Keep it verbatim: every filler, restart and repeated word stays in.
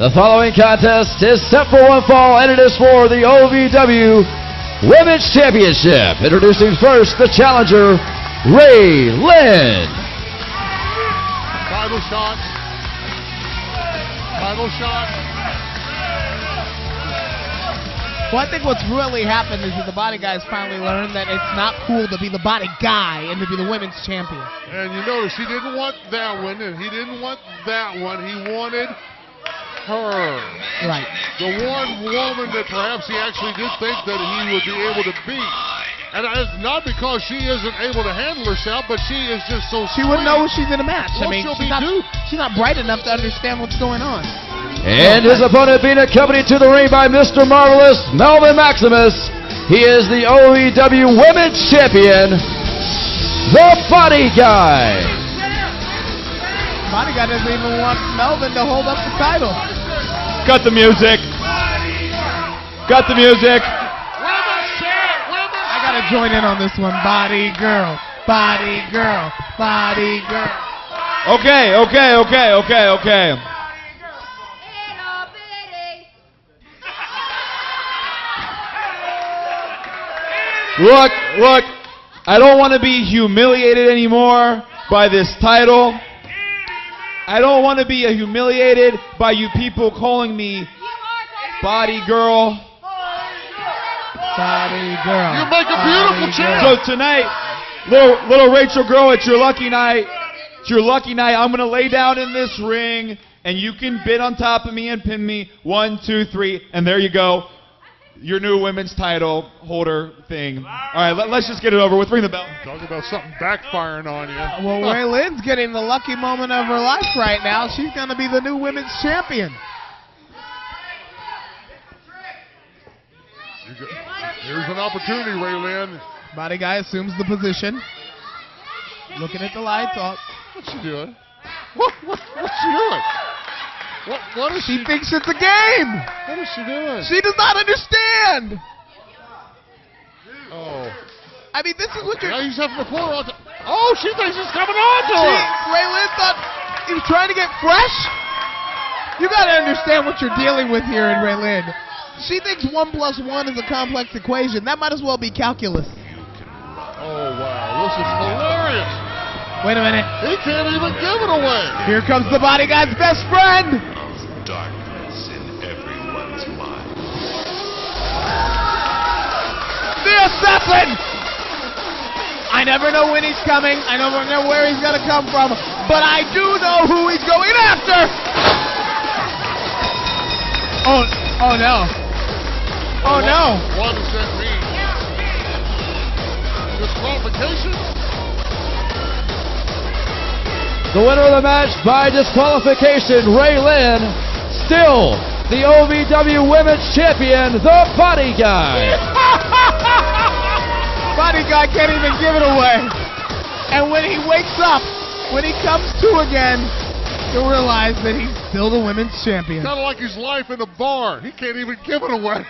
The following contest is set for one fall, and it is for the O V W Women's Championship. Introducing first the challenger, Ray Lynn. Bible shot. Bible shot. Well, I think what's really happened is that the Bodyguys finally learned that it's not cool to be the body guy and to be the women's champion. And you notice she didn't want that one, and he didn't want that one. He wanted her. Right. The one woman that perhaps he actually did think that he would be able to beat. And it's not because she isn't able to handle herself, but she is just so She sweet. Wouldn't know if she's in a match. Well, I mean, she'll she's, be not, she's not bright enough to understand what's going on. And his opponent being accompanied to the ring by Mister Marvelous, Melvin Maximus. He is the O V W Women's Champion, The Bodyguy. The Bodyguy doesn't even want Melvin to hold up the title. Cut the music. Cut the music. I gotta join in on this one. Body girl, body girl, body girl. Okay, okay, okay, okay, okay. Look, look, I don't want to be humiliated anymore by this title. I don't want to be humiliated by you people calling me body girl. Body girl. You make a beautiful chant. So tonight, little, little Rachel girl, it's your lucky night. It's your lucky night. I'm going to lay down in this ring, and you can bid on top of me and pin me. One, two, three, and there you go. Your new women's title holder thing. All right, let, let's just get it over with. Ring the bell. Talk about something backfiring on you. Well, Ray Lynn's getting the lucky moment of her life right now. She's going to be the new women's champion. Here's an opportunity, Ray Lynn. Body guy assumes the position. Looking at the lights. Oh. What's she doing? What, what, what's she doing? What, what is she, she thinks it's a game. What is she doing? She does not understand. Oh. I mean, this is what you're... Now he's having the floor on. Oh, she thinks it's coming on to her. Ray Lynn thought he was trying to get fresh. You got to understand what you're dealing with here in Ray Lynn. She thinks one plus one is a complex equation. That might as well be calculus. Oh, wow. This is hilarious. Wait a minute. He can't even give it away. Here comes the Bodyguard's best friend. Darkness in everyone's mind. The Assassin! I never know when he's coming. I never know where he's going to come from. But I do know who he's going after. Oh, oh no. Oh, what, no. What does that mean? Disqualification? The winner of the match by disqualification, Ray Lynn, still the O V W Women's Champion, The Bodyguy. Bodyguy can't even give it away. And when he wakes up, when he comes to again, you'll realize that he's still the Women's Champion. Kind of like his life in a bar. He can't even give it away.